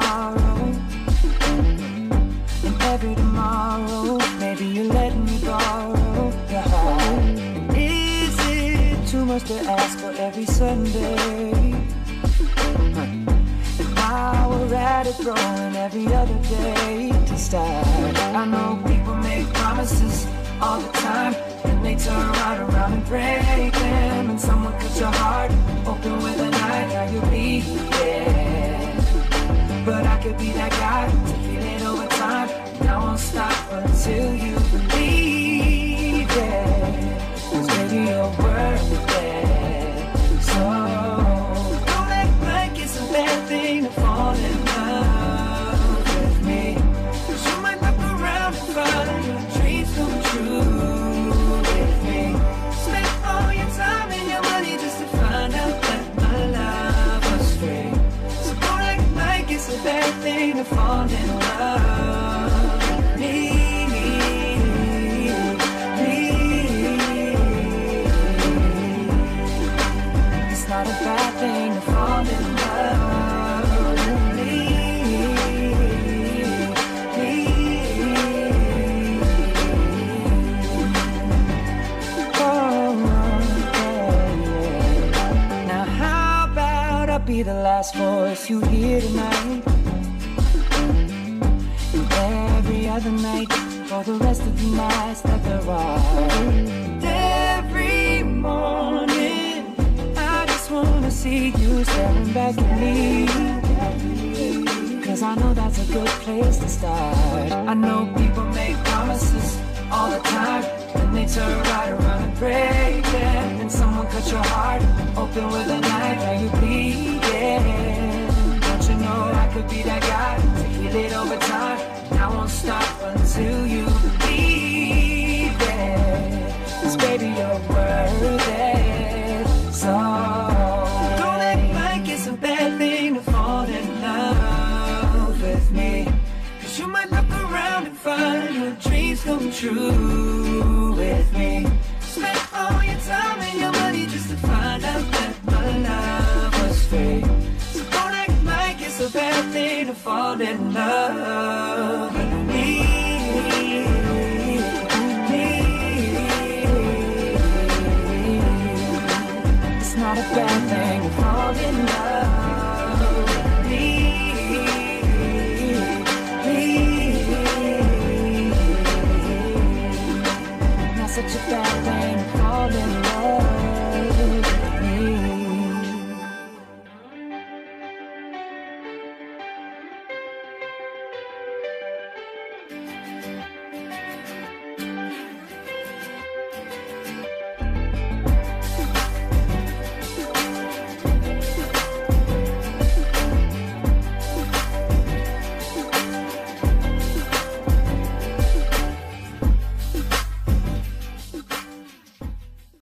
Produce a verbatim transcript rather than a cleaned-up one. tomorrow, and every tomorrow, maybe you let me borrow your heart. Is it too much to ask for every Sunday? And while we're at it, throwing every other day to start. I know people make promises all the time, and they turn right around and break them. And someone cut your heart open with a knife, now you'll be dead. But I could be that guy to feel it over time, and I won't stop until you believe it. 'Cause baby, you're worth it. So don't act like it's a bad thing to fall in love with me, 'cause you might pop around and follow your dreams come true. It's a bad thing to fall in love with me, me. It's not a bad thing to fall in love with me, me. Oh, yeah. Now how about I be the last voice you hear tonight? The night for the rest of the nights that there are. Every morning I just wanna see you staring back at me, 'cause I know that's a good place to start. I know people make promises all the time, and they turn right around and break them. And someone cut your heart open with a knife, now you bleed, yeah. Don't you know I could be that guy to heal it over time? I won't stop until you believe it, 'cause baby, you're worth it. So don't act like it's a bad thing to fall in love with me, 'cause you might look around and find your dreams come true with me. Spend all your time and your money just to find out that my love was fake. So don't act like it's a bad thing to fall in love.